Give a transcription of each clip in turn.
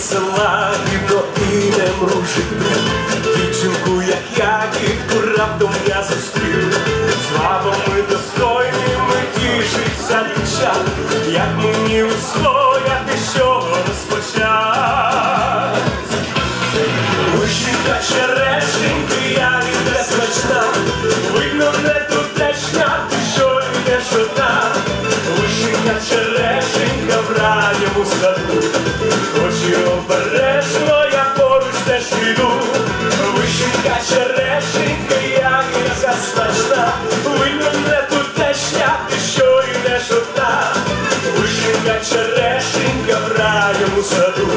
Славіно і не мружить. Дівчинку, як я, тільки раптом я зустрів. Слабами достойними тішиться дівчат, як мені устояти, що розпочать. Вишенька, черешеньки, я від не смачна, видно, не тутешня, ти що йдеш одна. Вишенька, черешенька, в ранньому саду, хоч і обережно, я поруч теж піду. Вишенька, черешенька, я яка смачна, видно, не тутешня, ти що йдеш одна. Вишенька, черешенька, в ранньому саду,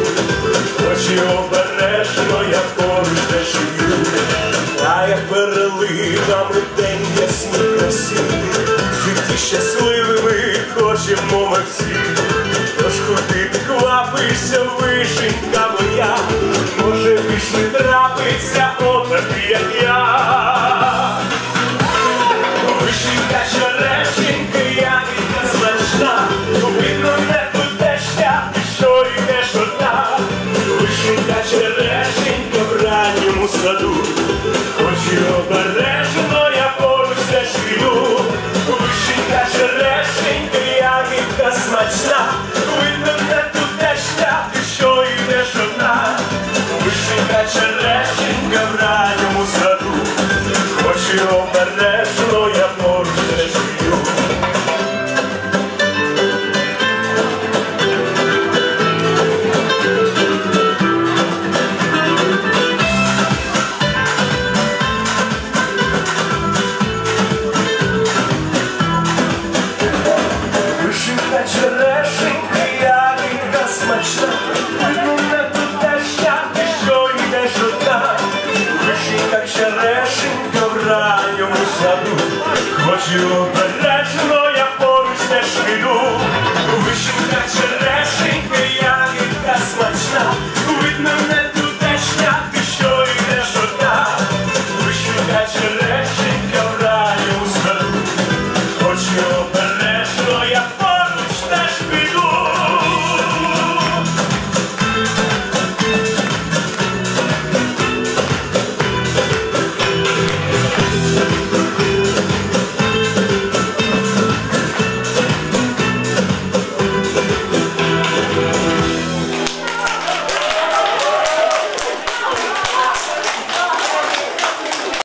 хоч і обережно, я поруч теж піду. А як переливами день ясний на всі, в житті щасливими хочемо ми всі. Тож ходи, ти квапишся, вишенька моя, може більш не трапиться отаки, як я. Вишенька, черешенька, я від не смачна, видно, не тутешня, ти що йдеш одна. Вишенька, черешенька, в ранньому саду, хоч і обережно, я поруч теж піду. Вишенька, черешенька, я від не смачна, видно, не тутешня, ти що йдеш одна. Вишенька, черешенька, в ранньому саду, хоч і обережно, я поруч теж піду. Вишенька, черешенька, я така смачна, видно, не тутешня, ти що йдеш одна. Вишенька, черешенька, в ранньому саду, хоч і обережно,